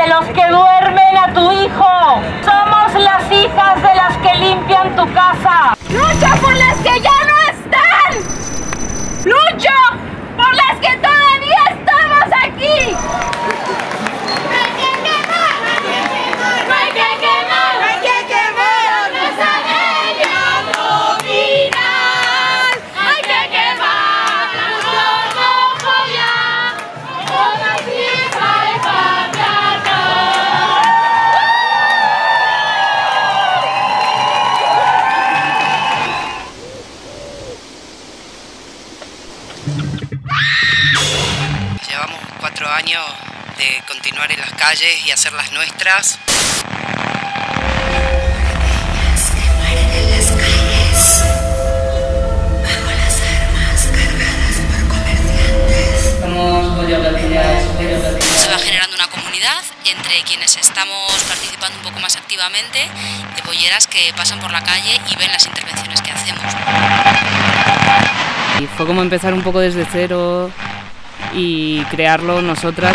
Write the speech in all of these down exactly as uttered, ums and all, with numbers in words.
de los que duermen a tu hijo. Somos las hijas de las que limpian tu casa. ¡Lucha por las que ya no están! ¡Lucha por las que todavía estamos aquí! Llevamos cuatro años de continuar en las calles y hacer las nuestras. Las que mueren en las calles, bajo las armas cargadas por comerciantes. Se va generando una comunidad entre quienes estamos participando un poco más activamente, de bolleras que pasan por la calle y ven las intervenciones que hacemos. Y fue como empezar un poco desde cero y crearlo nosotras.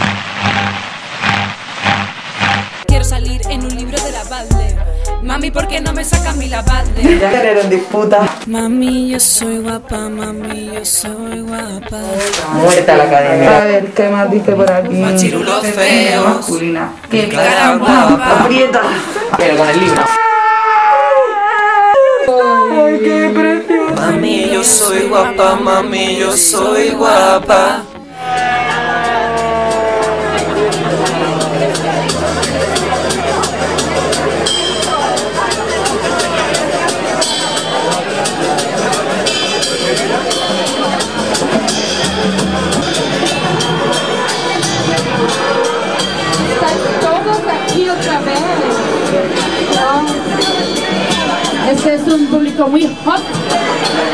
Quiero salir en un libro de la Badle. Mami, ¿por qué no me sacan mi la Badle? Ya quedaron disputas. Mami, yo soy guapa, mami, yo soy guapa. Muerta la cadena. A ver, ¿qué más dice por aquí? Machirulos feos. Masculina. ¡Qué cara guapa! ¡Aprieta! Pero con el libro. ¡Ay, qué precioso! Mami, yo soy guapa, mami, yo soy guapa. Están todos aquí otra vez. No. Este es un público muy hot.